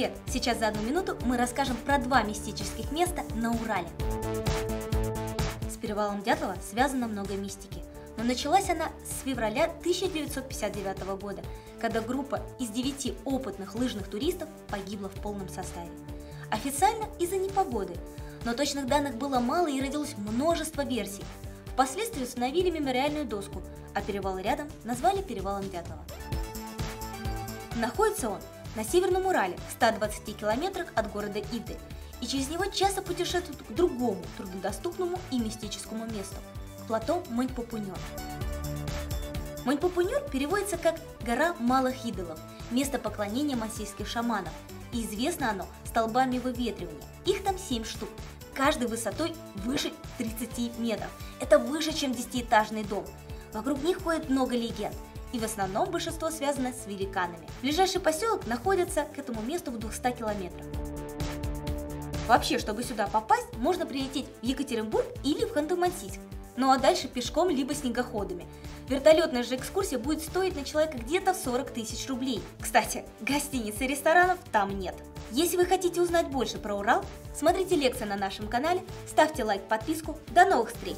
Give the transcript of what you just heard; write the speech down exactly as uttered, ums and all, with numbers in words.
Привет! Сейчас за одну минуту мы расскажем про два мистических места на Урале. С перевалом Дятлова связано много мистики, но началась она с февраля тысяча девятьсот пятьдесят девятого года, когда группа из девяти опытных лыжных туристов погибла в полном составе. Официально из-за непогоды, но точных данных было мало и родилось множество версий. Впоследствии установили мемориальную доску, а перевал рядом назвали перевалом Дятлова. Находится он на Северном Урале, в ста двадцати километрах от города Иды, и через него часто путешествуют к другому труднодоступному и мистическому месту – к плато Маньпупунёр. Маньпупунёр переводится как «гора малых идолов», место поклонения мансийских шаманов, и известно оно столбами выветривания. Их там семь штук, каждый высотой выше тридцати метров. Это выше, чем десятиэтажный дом. Вокруг них ходит много легенд. И в основном большинство связано с великанами. Ближайший поселок находится к этому месту в двухстах километрах. Вообще, чтобы сюда попасть, можно прилететь в Екатеринбург или в Ханты-Мансийск, ну а дальше пешком либо снегоходами. Вертолетная же экскурсия будет стоить на человека где-то сорок тысяч рублей. Кстати, гостиниц и ресторанов там нет. Если вы хотите узнать больше про Урал, смотрите лекции на нашем канале, ставьте лайк, подписку. До новых встреч!